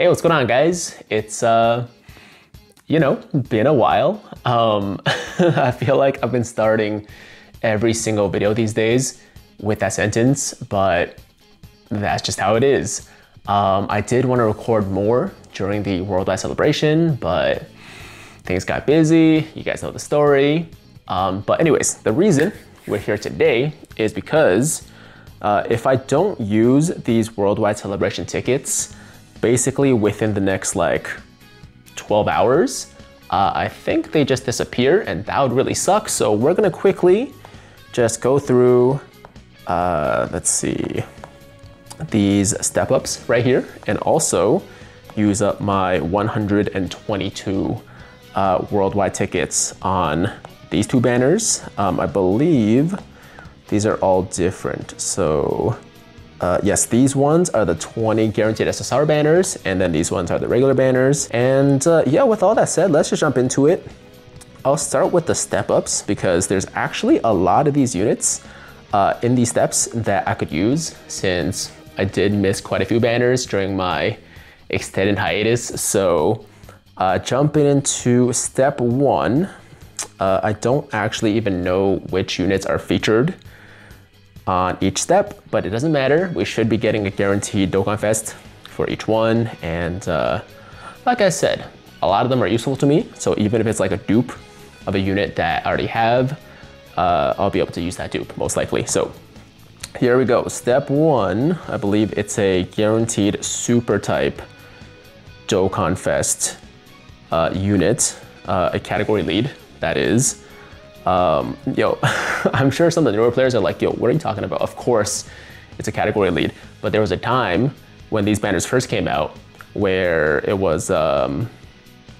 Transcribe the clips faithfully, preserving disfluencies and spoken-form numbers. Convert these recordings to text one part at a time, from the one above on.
Hey, what's going on, guys? It's, uh, you know, been a while. Um, I feel like I've been starting every single video these days with that sentence, but that's just how it is. Um, I did want to record more during the Worldwide Celebration, but things got busy. You guys know the story. Um, but anyways, the reason we're here today is because uh, if I don't use these Worldwide Celebration tickets, basically within the next like twelve hours, uh, I think they just disappear, and that would really suck. So we're gonna quickly just go through, uh, let's see, these step-ups right here, and also use up my one hundred twenty-two uh, worldwide tickets on these two banners. Um, I believe these are all different. So uh, yes, these ones are the twenty guaranteed S S R banners, and then these ones are the regular banners. And uh, yeah, with all that said, let's just jump into it. I'll start with the step-ups because there's actually a lot of these units uh, in these steps that I could use, since I did miss quite a few banners during my extended hiatus. So uh, jumping into step one, uh, I don't actually even know which units are featured on each step, but it doesn't matter. We should be getting a guaranteed Dokkan Fest for each one. And uh, like I said, a lot of them are useful to me. So even if it's like a dupe of a unit that I already have, uh, I'll be able to use that dupe most likely. So here we go. Step one, I believe it's a guaranteed super type Dokkan Fest uh, unit, uh, a category lead, that is. Um, yo, I'm sure some of the newer players are like, yo, what are you talking about? Of course, it's a category lead. But there was a time when these banners first came out where it was, um,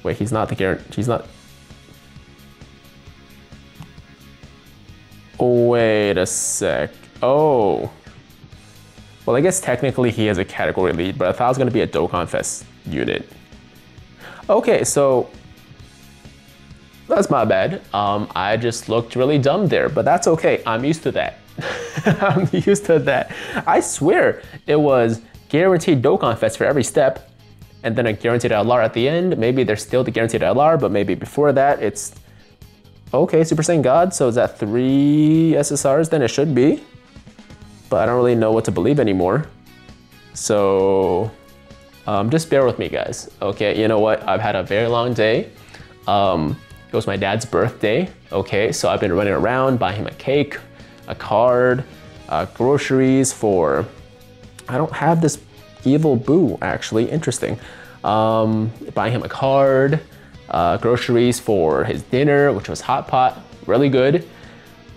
wait, he's not the guarantee, he's not. Wait a sec. Oh, well, I guess technically he has a category lead, but I thought it was going to be a Dokkan Fest unit. Okay, so that's my bad. Um, I just looked really dumb there, but that's okay. I'm used to that. I'm used to that. I swear it was guaranteed Dokkan Fest for every step, and then a guaranteed L R at the end. Maybe there's still the guaranteed L R, but maybe before that it's... Okay, Super Saiyan God, so is that three S S Rs then? It should be. But I don't really know what to believe anymore. So um, just bear with me, guys. Okay, you know what? I've had a very long day. Um, it was my dad's birthday. Okay, so I've been running around buying him a cake, a card, uh, groceries for... I don't have this evil boo, actually. Interesting. Um, buying him a card, uh, groceries for his dinner, which was hot pot. Really good.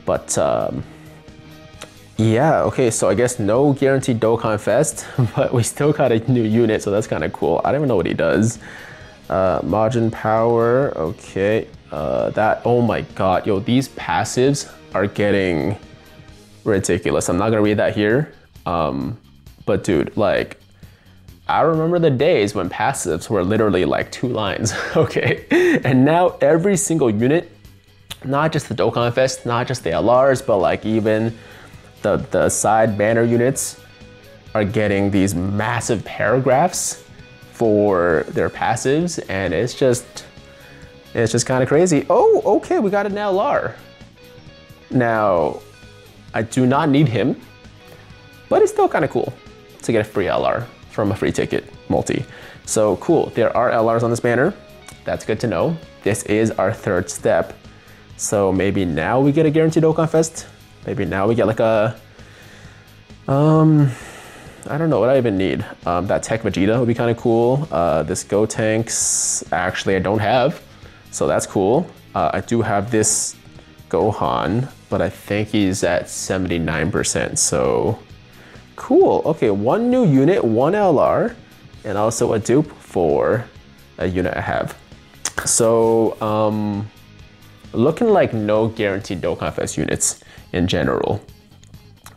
But... Um, yeah, okay, so I guess no guaranteed Dokkan Fest, but we still got a new unit, so that's kind of cool. I don't even know what he does. Uh, Majin power, okay. Uh, that, oh my god, yo, these passives are getting ridiculous. I'm not gonna read that here, um, but dude, like, I remember the days when passives were literally like two lines, okay? And now every single unit, not just the Dokkan Fest, not just the L Rs, but like even The, the side banner units are getting these massive paragraphs for their passives, and it's just it's just kind of crazy. Oh, okay, we got an L R. Now, I do not need him, but it's still kind of cool to get a free L R from a free ticket multi. So cool, there are L Rs on this banner. That's good to know. This is our third step. So maybe now we get a guaranteed Dokkan Fest. Maybe now we get like a, um, I don't know what I even need. Um, that Tech Vegeta would be kind of cool. Uh, this Go Tanks, actually I don't have, so that's cool. Uh, I do have this Gohan, but I think he's at seventy-nine percent, so cool. Okay, one new unit, one L R, and also a dupe for a unit I have. So, um, looking like no guaranteed Dokkan Fest units in general,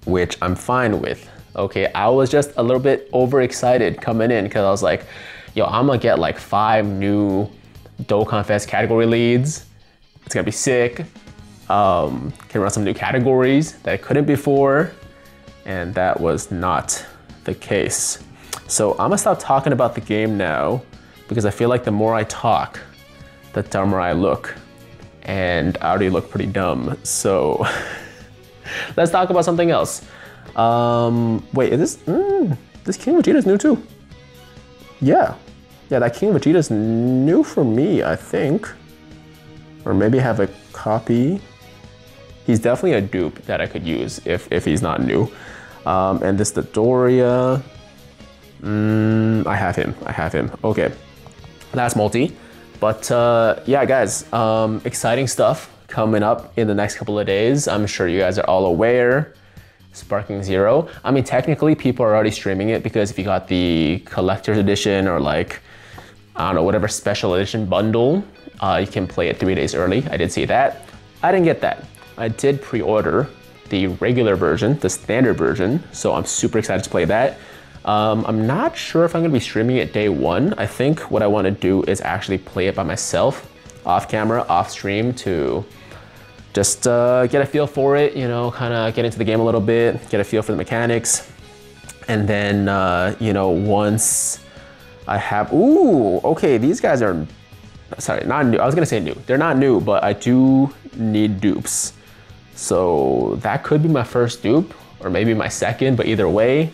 which I'm fine with. Okay, I was just a little bit overexcited coming in because I was like, yo, I'm gonna get like five new Dokkan Fest category leads. It's gonna be sick. Um, can run some new categories that I couldn't before. And that was not the case. So I'm gonna stop talking about the game now because I feel like the more I talk, the dumber I look. And I already look pretty dumb, so let's talk about something else. Um, wait, is this, mm, this King Vegeta's new too. Yeah, yeah, that King Vegeta's new for me, I think. Or maybe have a copy. He's definitely a dupe that I could use if, if he's not new. Um, and this Dodoria, mm, I have him, I have him, okay. Last multi, but uh, yeah guys, um, exciting stuff coming up in the next couple of days. I'm sure you guys are all aware. Sparking Zero. I mean, technically people are already streaming it because if you got the Collector's Edition or like, I don't know, whatever special edition bundle, uh, you can play it three days early. I did see that. I didn't get that. I did pre-order the regular version, the standard version, so I'm super excited to play that. Um, I'm not sure if I'm gonna be streaming it day one. I think what I wanna do is actually play it by myself, off camera, off stream, to just uh, get a feel for it, you know, kind of get into the game a little bit, get a feel for the mechanics. And then, uh, you know, once I have, ooh, okay, these guys are, sorry, not new. I was gonna say new. They're not new, but I do need dupes. So that could be my first dupe or maybe my second, but either way,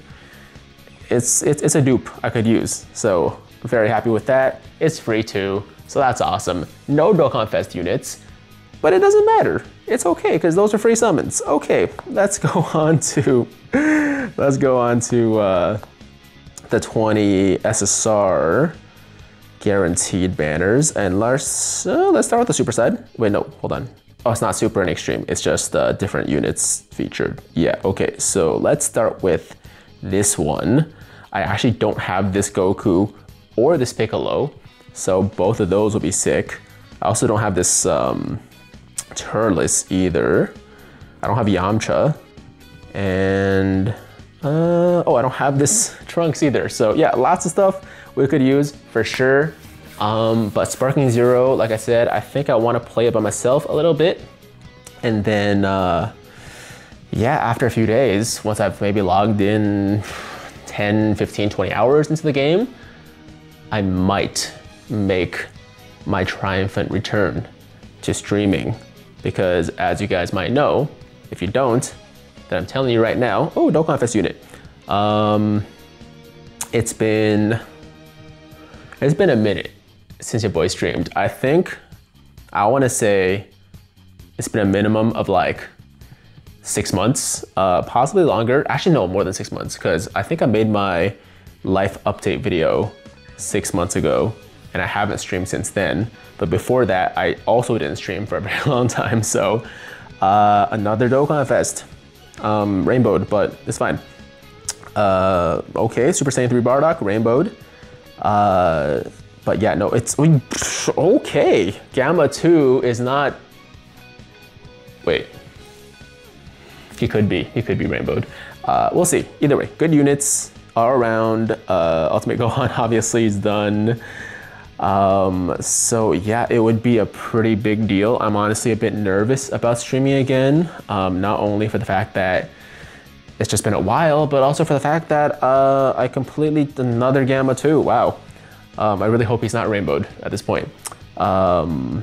it's, it's, it's a dupe I could use. So very happy with that. It's free too, so that's awesome. No Dokkan Fest units, but it doesn't matter. It's okay, because those are free summons. Okay, let's go on to, let's go on to uh, the twenty S S R guaranteed banners. And let's, uh, let's start with the super side. Wait, no, hold on. Oh, it's not super and extreme. It's just uh, different units featured. Yeah, okay, so let's start with this one. I actually don't have this Goku or this Piccolo, so both of those will be sick. I also don't have this, um, Turles either. I don't have Yamcha, and uh, oh, I don't have this Trunks either. So yeah, lots of stuff we could use for sure. Um, but Sparking Zero, like I said, I think I want to play it by myself a little bit, and then uh, yeah, after a few days, once I've maybe logged in ten, fifteen, twenty hours into the game, I might make my triumphant return to streaming, because as you guys might know, if you don't, then I'm telling you right now, oh, Dokkan Fest unit. Um, it's been, it's been a minute since your boy streamed. I think, I wanna say it's been a minimum of like six months, uh, possibly longer. Actually, no, more than six months, because I think I made my life update video six months ago, and I haven't streamed since then. But before that, I also didn't stream for a very long time. So uh, another Dokkan Fest, um, rainbowed, but it's fine. Uh, okay, Super Saiyan three Bardock, rainbowed. Uh, but yeah, no, it's, okay. Gamma two is not, wait. He could be, he could be rainbowed. Uh, we'll see, either way, good units all around. Uh, Ultimate Gohan obviously is done. Um, so yeah, it would be a pretty big deal. I'm honestly a bit nervous about streaming again, um, not only for the fact that it's just been a while, but also for the fact that uh, I completely, another Gamma too, wow. Um, I really hope he's not rainbowed at this point. Um,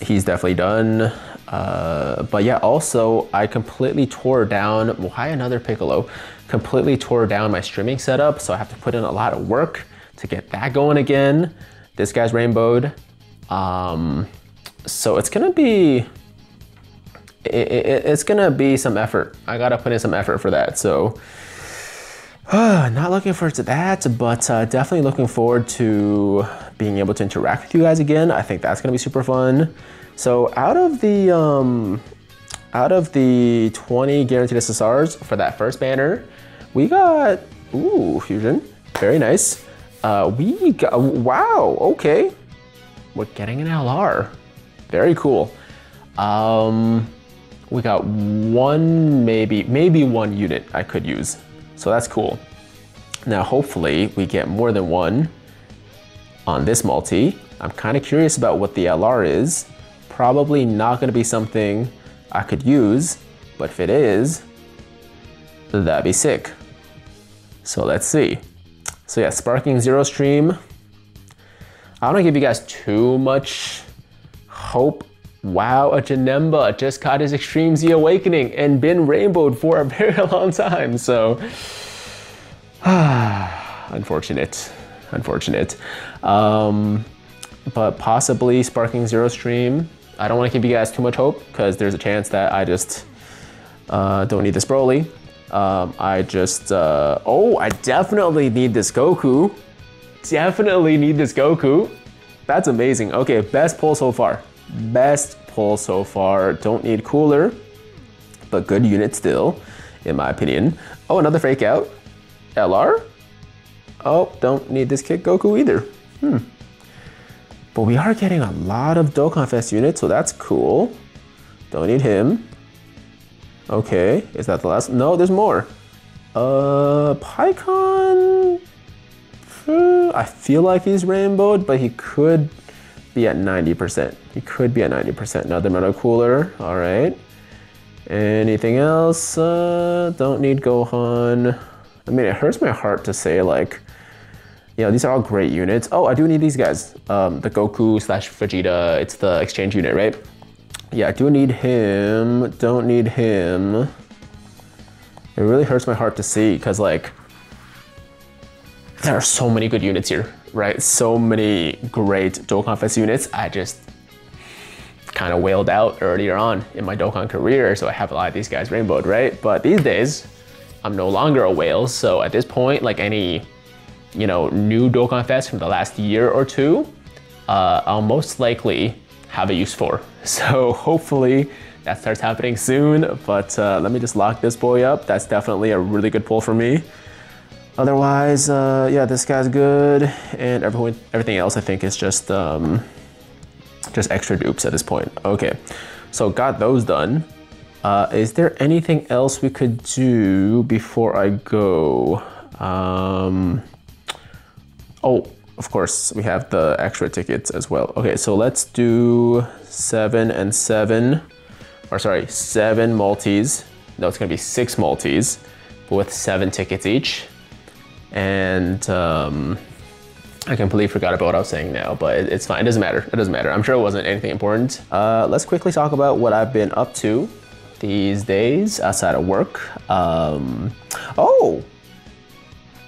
he's definitely done. Uh, but yeah, also I completely tore down, why another Piccolo? Completely tore down my streaming setup, so I have to put in a lot of work to get that going again. This guy's rainbowed. Um, so it's gonna be, it, it, it's gonna be some effort. I gotta put in some effort for that. So uh, not looking forward to that, but uh, definitely looking forward to being able to interact with you guys again. I think that's gonna be super fun. So out of the, um, out of the twenty guaranteed S S Rs for that first banner, we got, ooh, Fusion, very nice. Uh, we got, wow, okay. We're getting an L R. Very cool. Um, we got one, maybe, maybe one unit I could use. So that's cool. Now, hopefully we get more than one on this multi. I'm kind of curious about what the L R is. Probably not gonna be something I could use, but if it is, that'd be sick. So let's see. So yeah, Sparking Zero stream. I don't want to give you guys too much hope. Wow, a Janemba just caught his Extreme Z Awakening and been rainbowed for a very long time, so... unfortunate, unfortunate. Um, but possibly Sparking Zero stream. I don't want to give you guys too much hope, because there's a chance that I just uh, don't need this Broly. Um, I just, uh, oh, I definitely need this Goku. Definitely need this Goku. That's amazing. Okay, best pull so far. Best pull so far. Don't need cooler, but good unit still, in my opinion. Oh, another fake out. L R? Oh, don't need this kick Goku either. Hmm. But we are getting a lot of Dokkan Fest units, so that's cool. Don't need him. Okay, is that the last? No, there's more. Uh, PyCon? I feel like he's rainbowed, but he could be at ninety percent. He could be at ninety percent. Another Metal Cooler. All right. Anything else? Uh, don't need Gohan. I mean, it hurts my heart to say, like, you know, these are all great units. Oh, I do need these guys. Um, the Goku slash Vegeta. It's the exchange unit, right? Yeah, I do need him. Don't need him. It really hurts my heart to see, because, like, there are so many good units here, right? So many great Dokkan Fest units. I just kind of wailed out earlier on in my Dokkan career, so I have a lot of these guys rainbowed, right? But these days, I'm no longer a whale, so at this point, like any, you know, new Dokkan Fest from the last year or two, uh, I'll most likely have a use for. So hopefully that starts happening soon, but uh, let me just lock this boy up. That's definitely a really good pull for me. Otherwise, uh, yeah, this guy's good, and everyone, everything else I think is just um, just extra dupes at this point. Okay, so got those done. Uh, is there anything else we could do before I go? Um, oh, of course, we have the extra tickets as well. Okay, so let's do seven and seven, or sorry, seven multis. No, it's gonna be six multis with seven tickets each. And um, I completely forgot about what I was saying now, but it, it's fine, it doesn't matter, it doesn't matter. I'm sure it wasn't anything important. Uh, let's quickly talk about what I've been up to these days outside of work. Um, oh,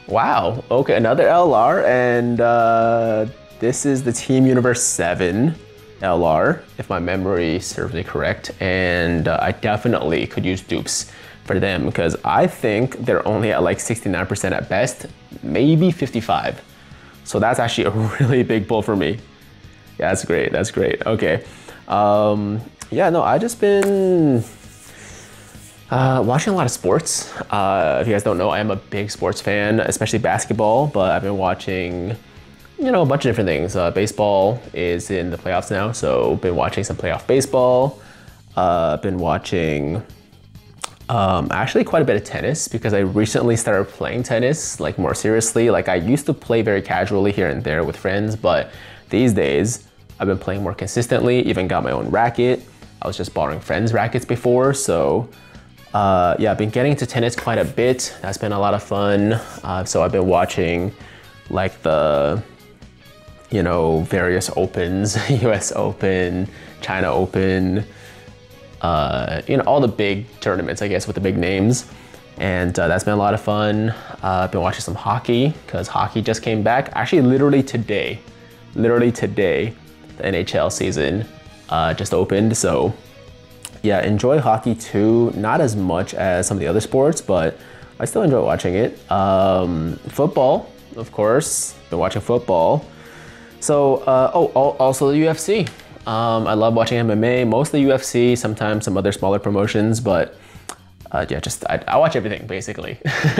wow, okay, another L R, and uh, this is the Team Universe seven L R, if my memory serves me correct, and uh, I definitely could use dupes for them, because I think they're only at like sixty-nine percent at best, maybe fifty-five. So that's actually a really big pull for me. Yeah, that's great, that's great. Okay. Um, yeah, no, I just been uh, watching a lot of sports. Uh, if you guys don't know, I am a big sports fan, especially basketball, but I've been watching, you know, a bunch of different things. Uh, baseball is in the playoffs now, so been watching some playoff baseball. Uh, been watching Um, actually quite a bit of tennis, because I recently started playing tennis like more seriously. Like I used to play very casually here and there with friends, but these days I've been playing more consistently, even got my own racket. I was just borrowing friends' rackets before, so uh, yeah, I've been getting into tennis quite a bit. That's been a lot of fun. Uh, so I've been watching like the, you know, various opens, U S Open, China Open, Uh, you know, all the big tournaments, I guess, with the big names. And uh, that's been a lot of fun. I've uh, been watching some hockey, because hockey just came back. Actually, literally today, literally today, the N H L season uh, just opened. So yeah, enjoy hockey too. Not as much as some of the other sports, but I still enjoy watching it. Um, football, of course, been watching football. So, uh, oh, also the U F C. Um, I love watching M M A, mostly U F C, sometimes some other smaller promotions, but uh, yeah, just I, I watch everything basically.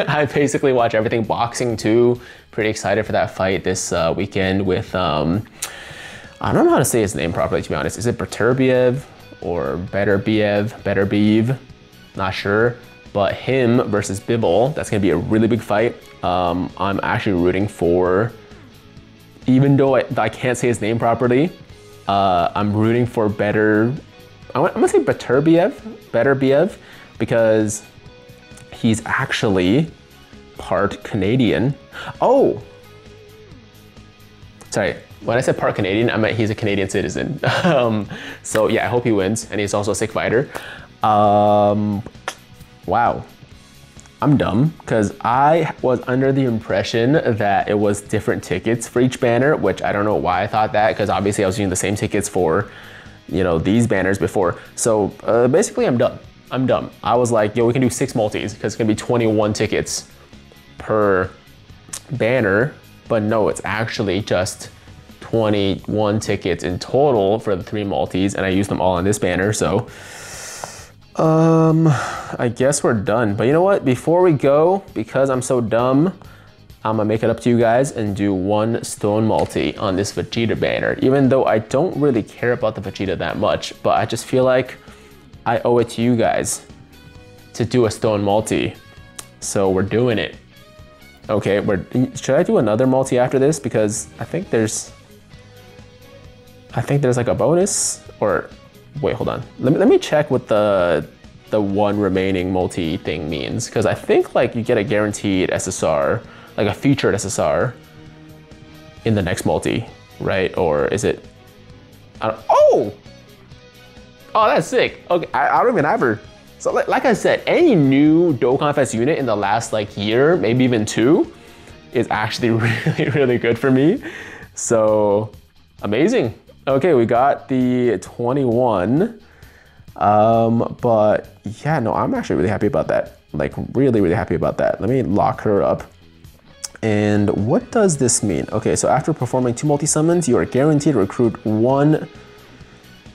I basically watch everything. Boxing too. Pretty excited for that fight this uh, weekend with um, I don't know how to say his name properly, to be honest. Is it Beterbiev or Beterbiev? Beterbiev, not sure. But him versus Bibble, that's gonna be a really big fight. Um, I'm actually rooting for, even though I, I can't say his name properly. Uh, I'm rooting for better, I'm gonna say Beterbiev, Beterbiev, because he's actually part Canadian. Oh! Sorry, when I said part Canadian, I meant he's a Canadian citizen. um, so yeah, I hope he wins, and he's also a sick fighter. Um, wow. I'm dumb, because I was under the impression that it was different tickets for each banner, which I don't know why I thought that, because obviously I was using the same tickets for, you know, these banners before. So uh, basically I'm dumb. I'm dumb. I was like, yo, we can do six multis, because it's going to be twenty-one tickets per banner, but no, it's actually just twenty-one tickets in total for the three multis, and I used them all on this banner, so... Um, I guess we're done. But you know what? Before we go, because I'm so dumb, I'm gonna make it up to you guys and do one stone multi on this Vegeta banner. Even though I don't really care about the Vegeta that much, but I just feel like I owe it to you guys to do a stone multi. So we're doing it. Okay, we're, should I do another multi after this? Because I think there's, I think there's like a bonus or... Wait, hold on. Let me, let me check what the the one remaining multi thing means, because I think like you get a guaranteed S S R, like a featured S S R in the next multi, right? Or is it, I don't, oh! Oh, that's sick. Okay, I, I don't even have her. So like, like I said, any new Dokkan Fest unit in the last like year, maybe even two, is actually really, really good for me. So, amazing. Okay, we got the twenty-one, um, but yeah, no, I'm actually really happy about that. Like really, really happy about that. Let me lock her up. And what does this mean? Okay, so after performing two multi-summons, you are guaranteed to recruit one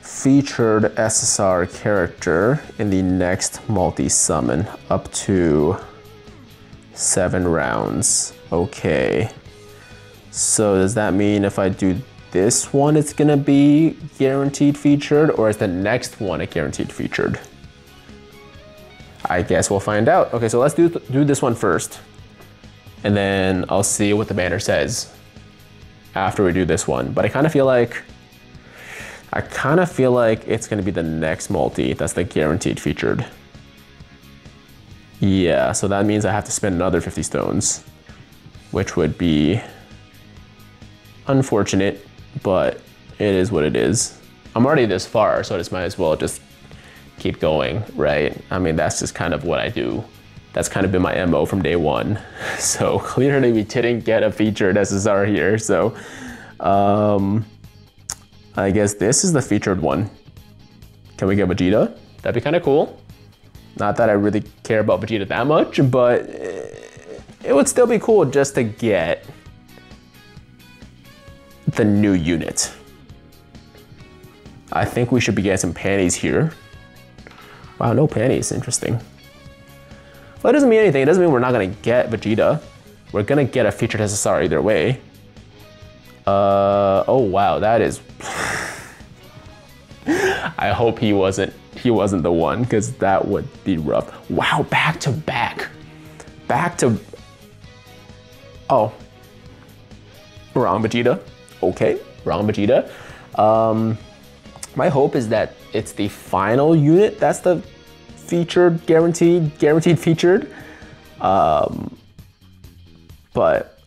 featured S S R character in the next multi-summon up to seven rounds. Okay, so does that mean if I do this one it's gonna be guaranteed featured, or is the next one a guaranteed featured? I guess we'll find out. Okay, so let's do, th do this one first, and then I'll see what the banner says after we do this one. But I kind of feel like, I kind of feel like it's gonna be the next multi that's the guaranteed featured. Yeah, so that means I have to spend another fifty stones, which would be unfortunate. But it is what it is. I'm already this far, so I just might as well just keep going, right? I mean, that's just kind of what I do. That's kind of been my M O from day one. So clearly we didn't get a featured S S R here, so um, I guess this is the featured one. Can we get Vegeta? That'd be kind of cool. Not that I really care about Vegeta that much, but it would still be cool just to get the new unit. I think we should be getting some panties here. Wow, no panties, interesting. Well, it doesn't mean anything. It doesn't mean we're not gonna get Vegeta. We're gonna get a featured S S R either way. Uh, oh wow, that is... I hope he wasn't, he wasn't the one, because that would be rough. Wow, back to back. Back to... Oh. Wrong Vegeta. Okay, wrong Vegeta. Um, my hope is that it's the final unit that's the featured, guaranteed, guaranteed featured. Um, but,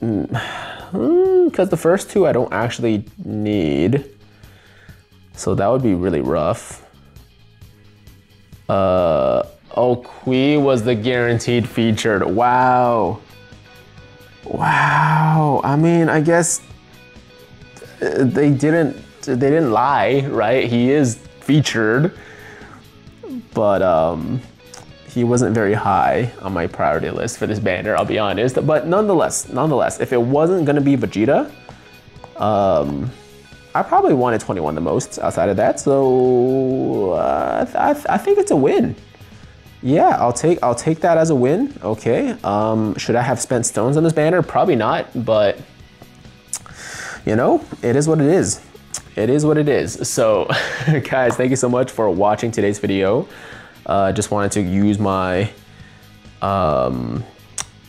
because the first two I don't actually need. So that would be really rough. Uh, oh, Kui was the guaranteed featured. Wow. Wow. I mean, I guess... They didn't, they didn't lie, right? He is featured, but um, he wasn't very high on my priority list for this banner, I'll be honest. But nonetheless, nonetheless, if it wasn't gonna be Vegeta, um, I probably wanted twenty-one the most outside of that. So uh, I, th I think it's a win. Yeah, I'll take, I'll take that as a win. Okay, um, should I have spent stones on this banner? Probably not, but you know, it is what it is. It is what it is. So guys, thank you so much for watching today's video. Uh, just wanted to use my um,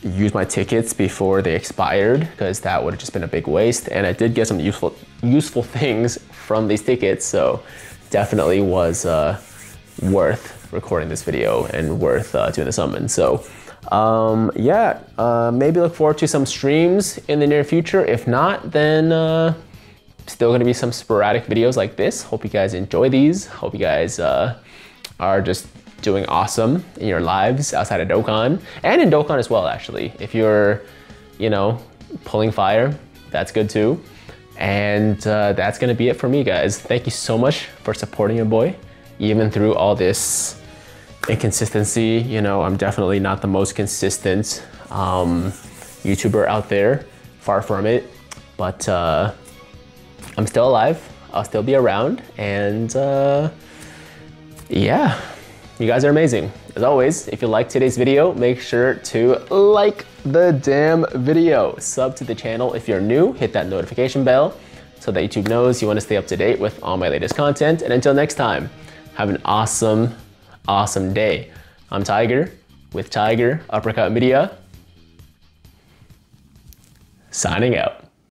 use my tickets before they expired, because that would have just been a big waste. And I did get some useful useful things from these tickets, so definitely was uh, worth recording this video and worth uh, doing the summon. So Um, yeah, uh, maybe look forward to some streams in the near future. If not, then uh, still gonna be some sporadic videos like this. Hope you guys enjoy these. Hope you guys uh, are just doing awesome in your lives outside of Dokkan and in Dokkan as well, actually. If you're, you know, pulling fire, that's good too. And uh, that's gonna be it for me, guys. Thank you so much for supporting your boy, even through all this inconsistency. You know, I'm definitely not the most consistent um, YouTuber out there, far from it, but uh, I'm still alive, I'll still be around, and uh, yeah, you guys are amazing. As always, if you liked today's video, make sure to like the damn video, sub to the channel if you're new, hit that notification bell so that YouTube knows you want to stay up to date with all my latest content, and until next time, have an awesome Awesome day. I'm Tiger with Tiger Uppercut Media, signing out.